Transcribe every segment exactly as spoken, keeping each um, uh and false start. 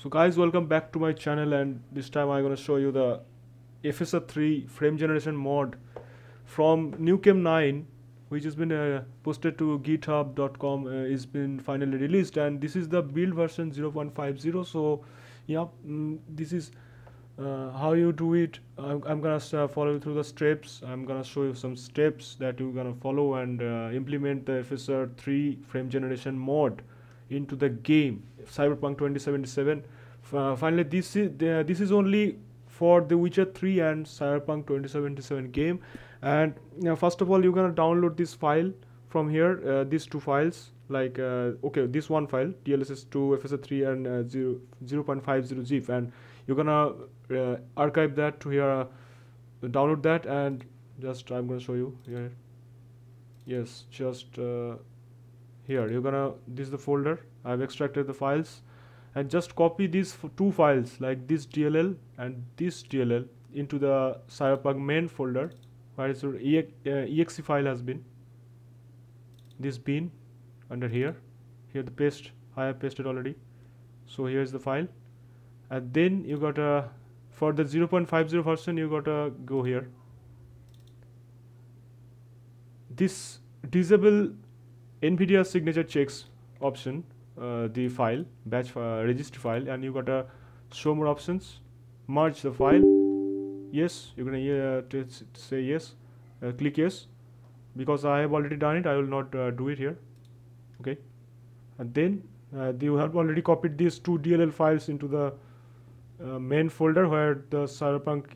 So guys, welcome back to my channel, and this time I'm going to show you the F S R three frame generation mod from Nukem nine, which has been uh, posted to github dot com. Uh, it's been finally released, and this is the build version zero point five zero. So yeah, mm, this is uh, how you do it. I'm, I'm gonna uh, follow you through the steps. I'm gonna show you some steps that you're gonna follow and uh, implement the F S R three frame generation mod into the game Cyberpunk twenty seventy-seven. Uh, finally, this is uh, this is only for the Witcher three and Cyberpunk twenty seventy-seven game. And you know, first of all, you're gonna download this file from here. Uh, these two files, like uh, okay, this one file D L S S two, F S R three, and uh, zero point five zero zip. And you're gonna uh, archive that to here. Uh, download that, and just I'm gonna show you here. Yes, just. Uh, Here you're gonna, this is the folder. I've extracted the files, and just copy these two files, like this D L L and this D L L, into the Cyberpunk main folder where your E X, uh, exe file has been. This bin under here. Here the paste. I have pasted already. So here is the file, and then you gotta, for the zero point five zero version, you gotta go here. This disable NVIDIA signature checks option, uh, the file batch uh, register file, and you gotta show more options, merge the file. Yes, you're gonna uh, say yes, uh, click yes, because I have already done it. I will not uh, do it here. Okay, and then uh, you have already copied these two D L L files into the uh, main folder where the cyberpunk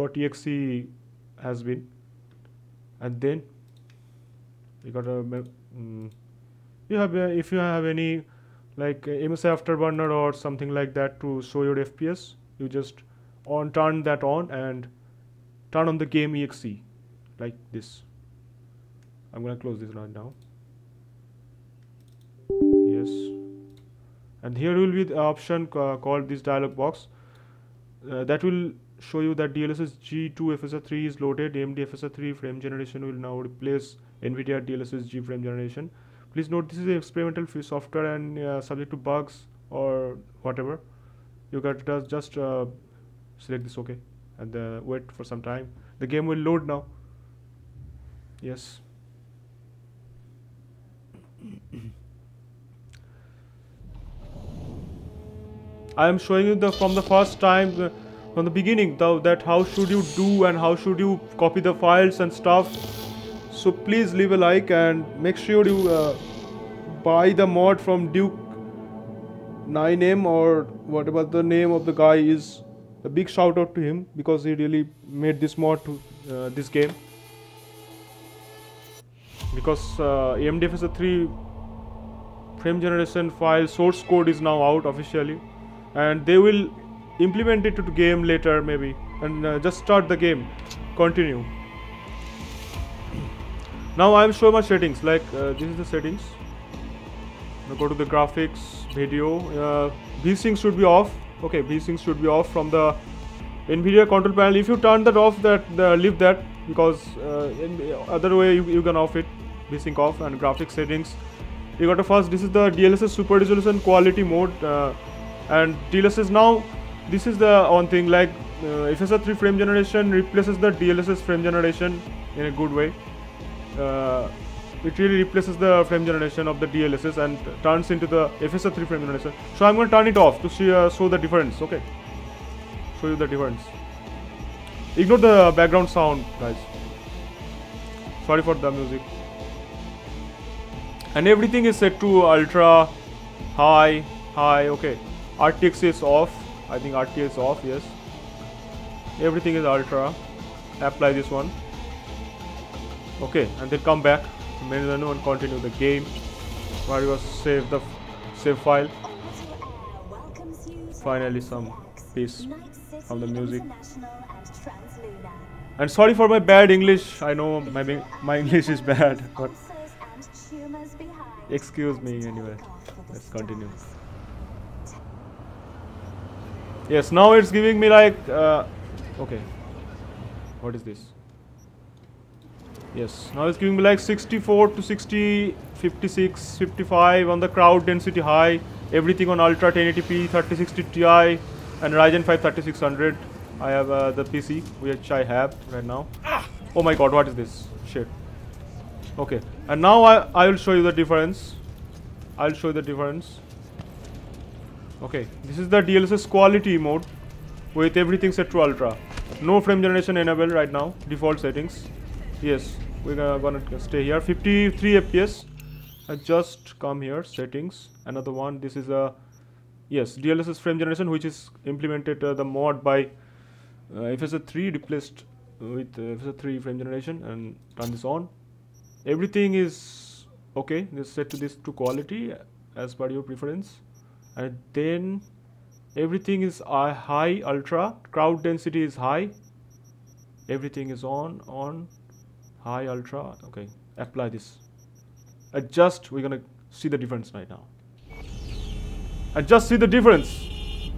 dot E X E has been, and then you gotta. Mm. You have uh, if you have any like uh, M S I Afterburner or something like that to show your F P S, you just on turn that on and turn on the game E X E like this. I'm gonna close this right now. Yes, and here will be the option uh, called this dialog box uh, that will show you that D L S S G two F S R three is loaded. A M D F S R three frame generation will now replace NVIDIA D L S S G frame generation. Please note this is experimental free software and uh, subject to bugs or whatever. You got to just uh, select this OK and uh, wait for some time. The game will load now. Yes. I am showing you the from the first time. The, From the beginning, though, that how should you do and how should you copy the files and stuff. So please leave a like and make sure you uh, buy the mod from Duke nine M or whatever the name of the guy is. A big shout out to him because he really made this mod to uh, this game. Because uh, A M D F S R three frame generation file source code is now out officially, and they will implement it to the game later maybe, and uh, just start the game, continue. Now I will show my settings, like uh, this is the settings. Now go to the graphics, video, uh, VSync should be off. Okay, VSync should be off from the NVIDIA control panel. If you turn that off, that uh, leave that, because uh, in other way you, you can off it, VSync off. And graphics settings, you got to first, this is the D L S S super resolution quality mode, uh, and D L S S now. This is the one thing, like uh, F S R three frame generation replaces the D L S S frame generation in a good way. Uh, it really replaces the frame generation of the D L S S and turns into the F S R three frame generation. So I'm going to turn it off to see, uh, show the difference. Okay, show you the difference. Ignore the background sound, guys. Sorry for the music. And everything is set to ultra, high, high. Okay, R T X is off. I think R T X is off, yes. Everything is ultra. Apply this one. Okay, and then come back to main menu and continue the game. Where you save the save file. Finally, some peace from the music. And sorry for my bad English. I know my my English is bad, but excuse me anyway. Let's continue. Yes, now it's giving me like, uh, okay, what is this? Yes, now it's giving me like sixty-four to sixty, fifty-six, fifty-five on the crowd density high, everything on Ultra ten eighty p, thirty sixty Ti and Ryzen five thirty-six hundred. I have uh, the P C which I have right now. Oh my god, what is this? Shit. Okay, and now I, I will show you the difference. I'll show you the difference. Okay, this is the D L S S quality mode with everything set to ultra. No frame generation enabled right now, default settings. Yes, we're gonna, gonna stay here. fifty-three F P S. I just come here, settings, another one. This is a, yes, D L S S frame generation, which is implemented uh, the mod by uh, F S R three, replaced with uh, F S R three frame generation, and turn this on. Everything is okay, just set to this to quality as per your preference. And then everything is uh, high ultra, crowd density is high, everything is on on high ultra. Okay, apply this, adjust. We're gonna see the difference right now, and just see the difference,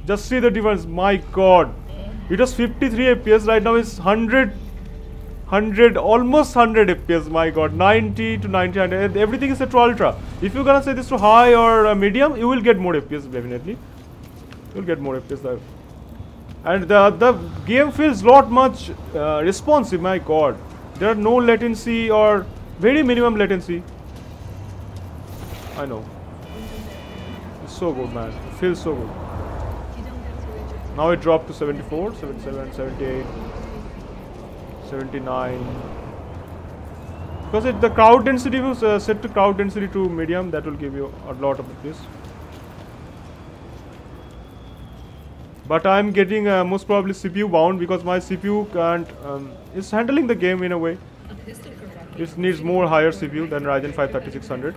just see the difference. My god, it was fifty-three F P S, right now is one hundred, one hundred, almost one hundred F P S. My god, ninety to ninety, everything is set to ultra. If you're gonna say this to high or uh, medium, you will get more F P S, definitely. You'll get more F P S there. And the, the game feels lot much uh, responsive. My god, there are no latency or very minimum latency. I know, it's so good, man. It feels so good. Now it dropped to seventy-four, seventy-seven, seventy-eight, seventy-nine. Because it, the crowd density was uh, set to crowd density to medium. That will give you a lot of this. But I'm getting uh, most probably C P U bound, because my C P U can't, um, is handling the game in a way. It needs more higher C P U than Ryzen five thirty-six hundred.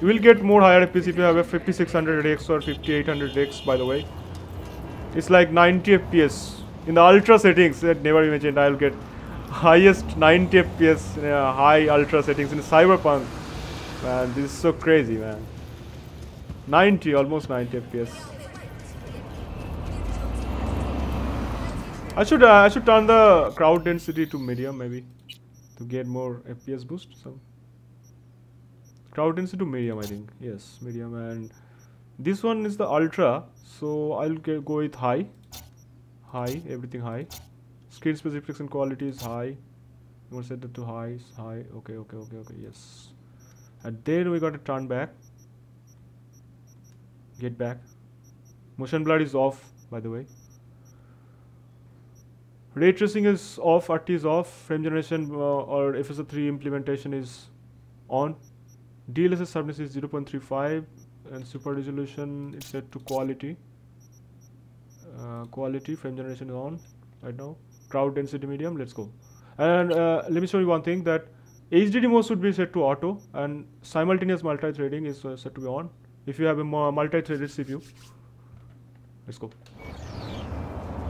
You will get more higher F P S if you have a fifty-six hundred X or fifty-eight hundred X, by the way. It's like ninety F P S. In the ultra settings, I never imagined I'll get highest ninety F P S in a high ultra settings in Cyberpunk. Man, this is so crazy, man. ninety, almost ninety F P S. I should, uh, I should turn the crowd density to medium, maybe, to get more F P S boost. So. Crowd density to medium, I think. Yes, medium, and this one is the ultra, so I'll go with high. High, everything high. Screen space reflection quality is high. You want to set that to high, high. Okay, okay, okay, okay. Yes. And then we got to turn back. Get back. Motion blur is off, by the way. Ray tracing is off. R T is off. Frame generation uh, or F S R three implementation is on. D L S S sharpness is zero point three five, and super resolution is set to quality. Uh, quality, frame generation is on right now. Crowd density medium, let's go. And uh, let me show you one thing, that H D D mode should be set to auto, and simultaneous multi-threading is uh, set to be on if you have a multi-threaded C P U. Let's go.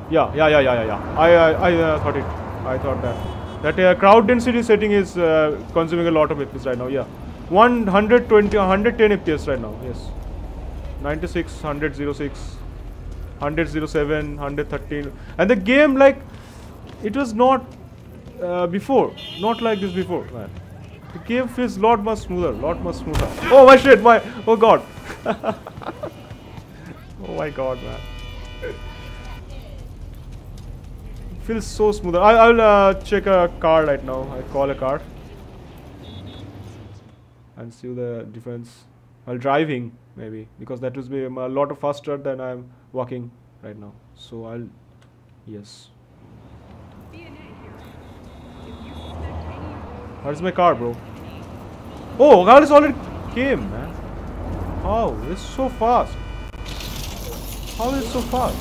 Yeah, yeah, yeah, yeah, yeah, yeah. I, I, I uh, thought it. I thought that. That uh, crowd density setting is uh, consuming a lot of F P S right now, yeah. one twenty, one ten F P S right now, yes. ninety-six, one oh six, one oh seven, one thirteen. And the game, like, it was not uh, before, not like this before, man. The game feels lot much smoother, lot much smoother. Oh my shit, my, oh god. Oh my god, man. It feels so smoother. I, I'll uh, check a car right now, I call a car. And see the difference while driving, maybe, because that was a lot of faster than I'm walking right now. So I'll, yes. Where's my car, bro? Oh, car is already came, man. How? It's so fast. How is it so fast?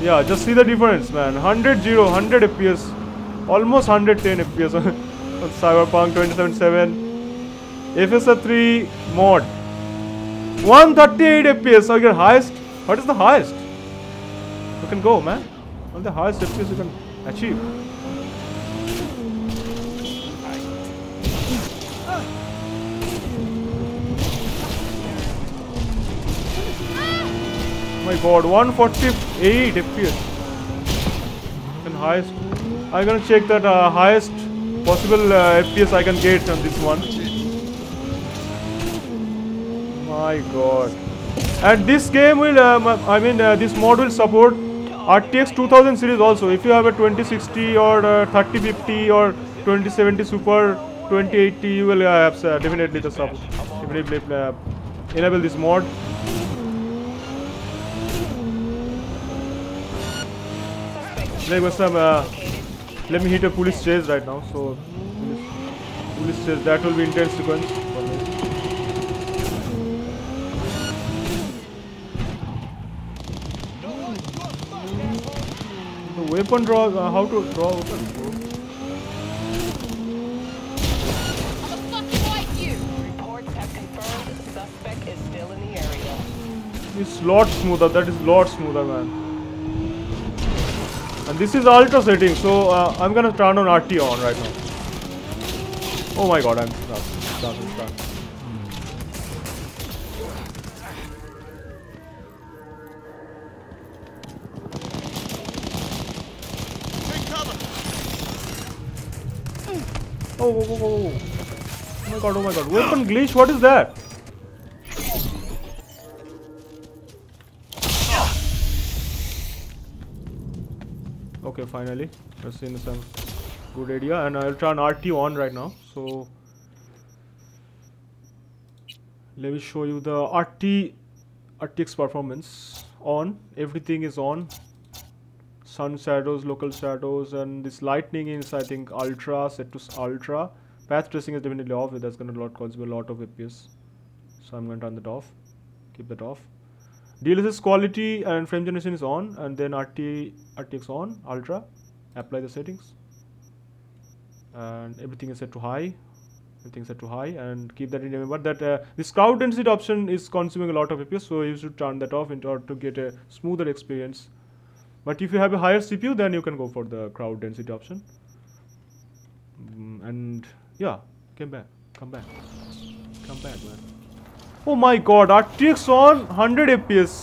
Yeah, just see the difference, man. one hundred, one hundred F P S. Almost one ten F P S on, on Cyberpunk twenty seventy-seven. F S R three mod. one thirty-eight F P S. So your highest. What is the highest? You can go, man. All the highest F P S you can achieve. Oh my god, one forty-eight F P S. And highest. I'm gonna check that uh, highest possible uh, F P S I can get on this one. My god. And this game will, um, I mean, uh, this mod will support R T X two thousand series also. If you have a twenty sixty or uh, thirty fifty or twenty seventy Super, twenty eighty, you will uh, have uh, definitely the support. Definitely uh, enable this mod. Like was some, uh, let me hit a police chase right now. So, police, police chase, that will be intense sequence. The weapon draw, uh, how to draw weapon? It's lot smoother, that is lot smoother, man. And this is ultra setting, so uh, I'm gonna turn on R T on right now. Oh my god, I'm stuck. stuck, stuck. Take cover. Oh, oh, oh, oh, oh my god, oh my god. Weapon glitch, what is that? Okay, finally, that's in some good area, and I'll turn R T on right now. So let me show you the R T R T X performance on. Everything is on. Sun shadows, local shadows, and this lightning is, I think, ultra set to ultra. Path tracing is definitely off. That's gonna lot cause a lot of F P S. So I'm gonna turn that off. Keep that off. D L S S quality and frame generation is on, and then R T X on, ultra, apply the settings, and everything is set to high, everything is set to high, and keep that in. Remember that uh, this crowd density option is consuming a lot of F P S, so you should turn that off in order to get a smoother experience. But if you have a higher C P U, then you can go for the crowd density option. Mm, and yeah, come back, come back, come back, man. Oh my god, R T X on one hundred F P S,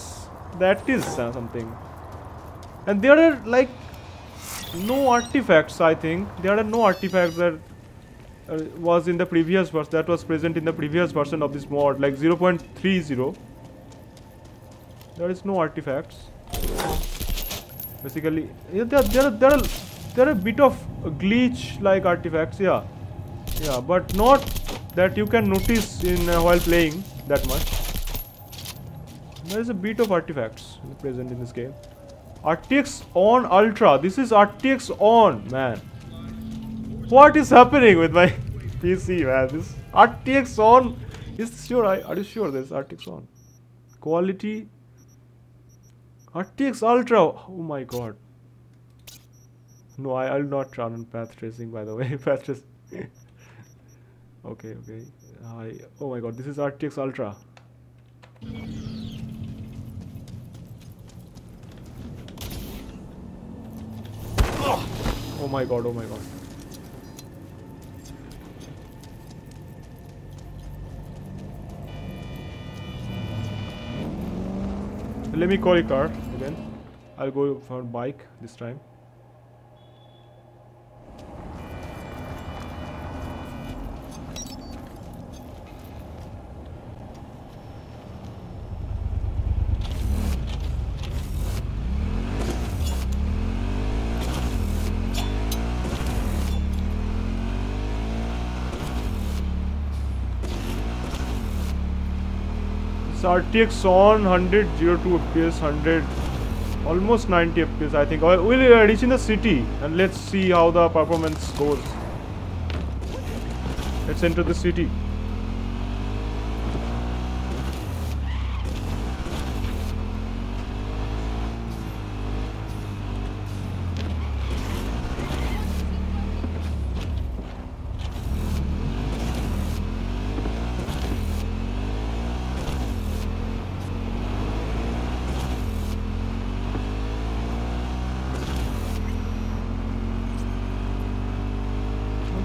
that is uh, something. And there are like no artifacts, I think. There are no artifacts that uh, was in the previous version, that was present in the previous version of this mod, like zero point three zero. There is no artifacts. Basically, yeah, there, there, are, there, are, there are a bit of glitch like artifacts, yeah. Yeah, but not that you can notice in uh, while playing that much. There is a bit of artifacts present in this game. R T X on ultra. This is R T X on, man. What is happening with my P C, man? This R T X on is sure. Are you sure there's R T X on? Quality. R T X ultra. Oh my god. No, I will not turn on path tracing. By the way, path tracing. Okay, okay. I, oh my god, this is R T X ultra. Oh my god, oh my god. Let me call a car again. I'll go for a bike this time. R T X on one hundred, zero two F P S, one hundred, almost ninety F P S, I think. We'll uh, reach in the city and let's see how the performance goes. Let's enter the city.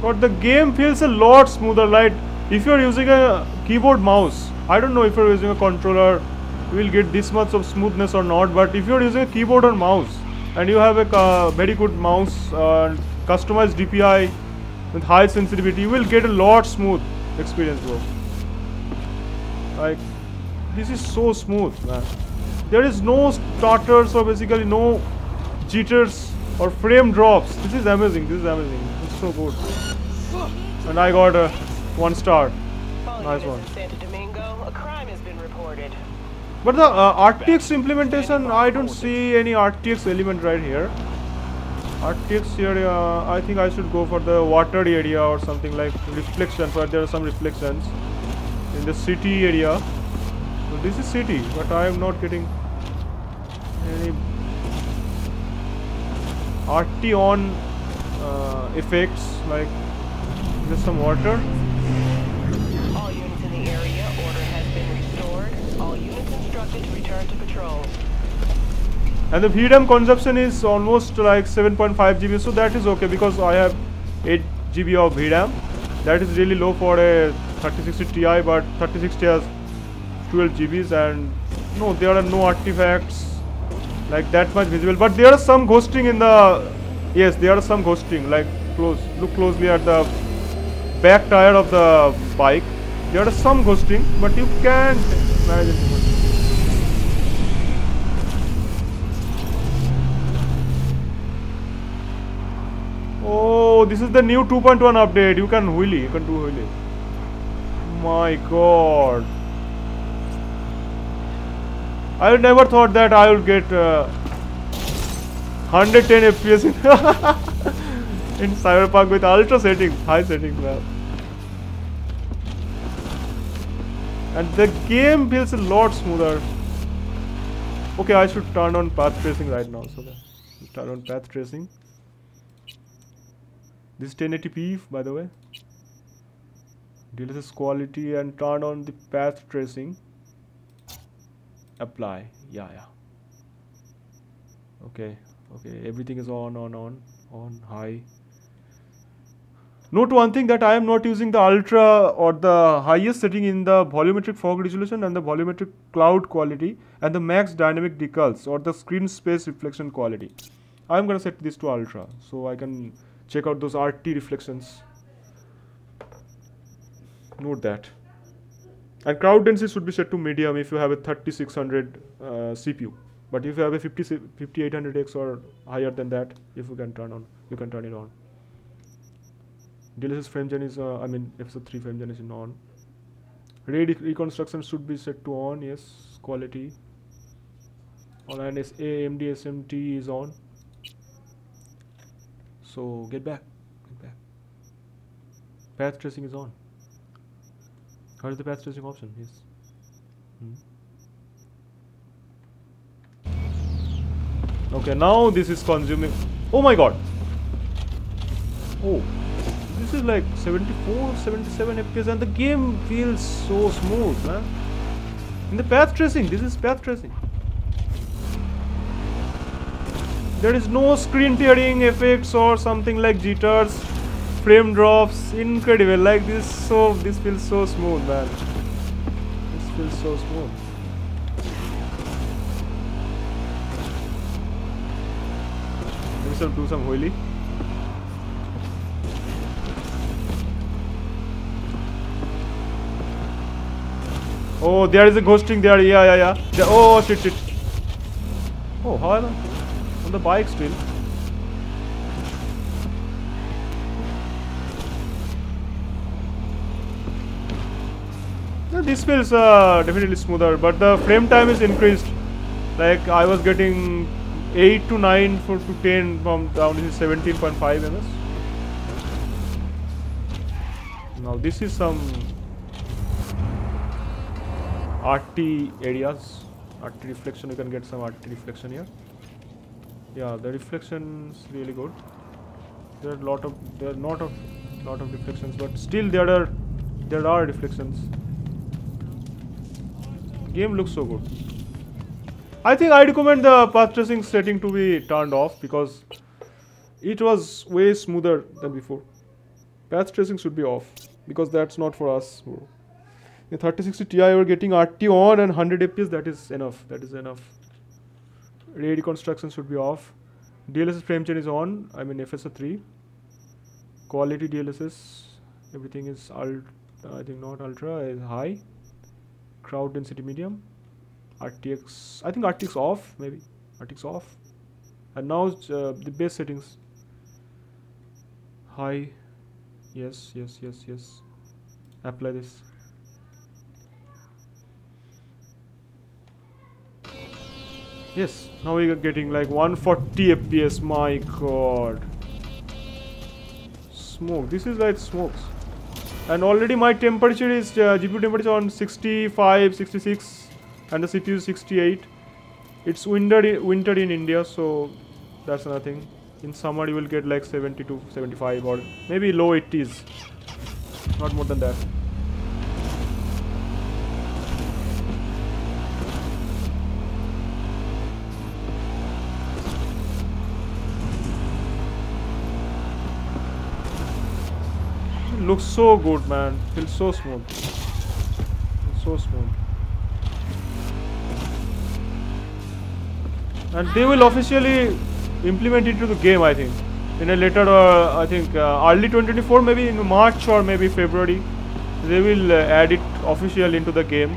But the game feels a lot smoother. Like if you're using a keyboard mouse, I don't know if you're using a controller, you will get this much of smoothness or not. But if you're using a keyboard or mouse and you have a uh, very good mouse and uh, customized D P I with high sensitivity, you will get a lot smooth experience, bro. Like this is so smooth, man. There is no stutters or basically no jitters or frame drops. This is amazing. This is amazing. It's so good. And I got a one star. Nice one. But the uh, R T X implementation, I don't see any R T X element right here. R T X here, uh, I think I should go for the watered area or something like reflection, but there are some reflections in the city area. So this is city, but I am not getting any R T on uh, effects, like just some water. All units in the area, order has been restored. All units instructed to return to patrol. And the V RAM consumption is almost like seven point five G B, so that is okay because I have eight G B of V RAM. That is really low for a thirty sixty T I, but thirty sixty has twelve G Bs and no, there are no artifacts like that much visible. But there are some ghosting in the, yes, there are some ghosting, like close, look closely at the back tire of the bike. There are some ghosting, but you can manage it. Oh, this is the new two point one update. You can wheelie. You can do wheelie. My God. I never thought that I would get uh, one hundred ten F P S in, in Cyberpunk with ultra settings, high settings, man. And the game feels a lot smoother. Okay, I should turn on path tracing right now. So let's turn on path tracing. This is ten eighty P, by the way. D L S S quality and turn on the path tracing. Apply. Yeah, yeah. Okay, okay. Everything is on, on, on, on, high. Note one thing that I am not using the ultra or the highest setting in the volumetric fog resolution and the volumetric cloud quality and the max dynamic decals or the screen space reflection quality. I am going to set this to ultra so I can check out those R T reflections. Note that. And crowd density should be set to medium if you have a thirty six hundred uh, C P U. But if you have a fifty eight hundred X or higher than that, if you can turn on, you can turn it on. D L S S frame gen is, uh, I mean, F S R three frame gen is on. Ray reconstruction should be set to on. Yes, quality. All and A M D S M T is on. So get back, get back. Path tracing is on. How is the path tracing option? Yes. Hmm. Okay, now this is consuming. Oh my God. Oh, this is like seventy four, seventy seven F P S, and the game feels so smooth, man. In the path tracing, this is path tracing. There is no screen tearing effects or something like jitters, frame drops. Incredible, like this. So this feels so smooth, man. This feels so smooth. Let me do some wheelie. Oh, there is a ghosting there. Yeah, yeah, yeah. There, oh shit, shit. Oh, how am I? On the bike still. Yeah, this feels uh, definitely smoother, but the frame time is increased. Like I was getting eight to nine, four to ten from down. This is seventeen point five M S. Now this is some R T areas, R T reflection. You can get some R T reflection here. Yeah, the reflections really good. There are lot of there are not of lot of reflections, but still there are there are reflections. Game looks so good. I think I recommend the path tracing setting to be turned off because it was way smoother than before. Path tracing should be off because that's not for us. In thirty sixty T I, we're getting R T on and one hundred F P S. That is enough. That is enough. Ray reconstruction should be off. D L S S frame chain is on. I mean F S R three. Quality D L S S. Everything is ult. I think not ultra. Is high. crowd density medium, R T X, I think R T X off, maybe R T X off, and now uh, the base settings high, yes, yes, yes, yes, apply this. Yes, now we are getting like one forty F P S, my god. Smoke, this is like smokes. And already my temperature is, uh, G P U temperature on sixty-five, sixty-six, and the C P U is sixty-eight. It's winter, winter in India, so that's nothing. In summer you will get like seventy-two, seventy-five or maybe low eighties. Not more than that. Looks so good, man. Feels so smooth. Feels so smooth. And they will officially implement it into the game, I think, in a later, uh, I think, uh, early twenty twenty-four, maybe in March or maybe February, they will uh, add it officially into the game.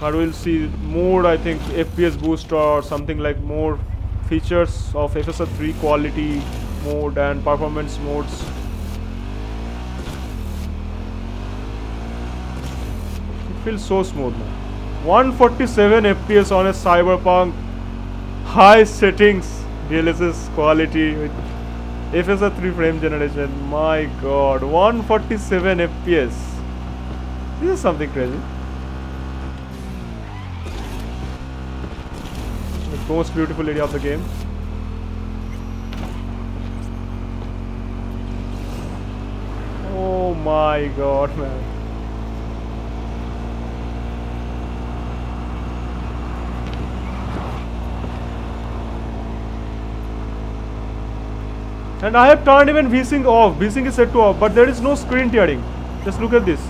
But we'll see more, I think, F P S boost or something like more features of F S R three quality mode and performance modes. Feels so smooth, man. one forty-seven F P S on a Cyberpunk, high settings, D L S S quality with F S R three frame generation. My god, one forty-seven F P S. This is something crazy. The most beautiful area of the game. Oh my god, man. And I have turned even VSync off. VSync is set to off, but there is no screen tearing. Just look at this.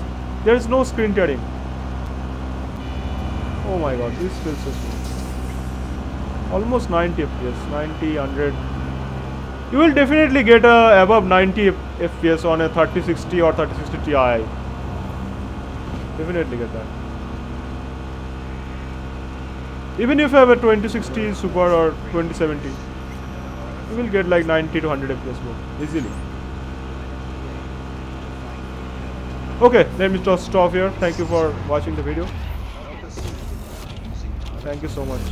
There is no screen tearing. Oh my god, this feels so smooth. Almost ninety F P S, ninety, one hundred. You will definitely get uh, above ninety F P S on a thirty sixty or thirty sixty T I. Definitely get that. Even if you have a twenty sixty Super or twenty seventy. You will get like ninety to one hundred F P S more easily. Okay, let me just stop here. Thank you for watching the video. Thank you so much.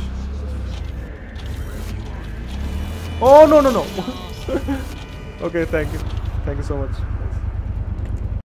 Oh no no no. Okay, thank you. Thank you so much.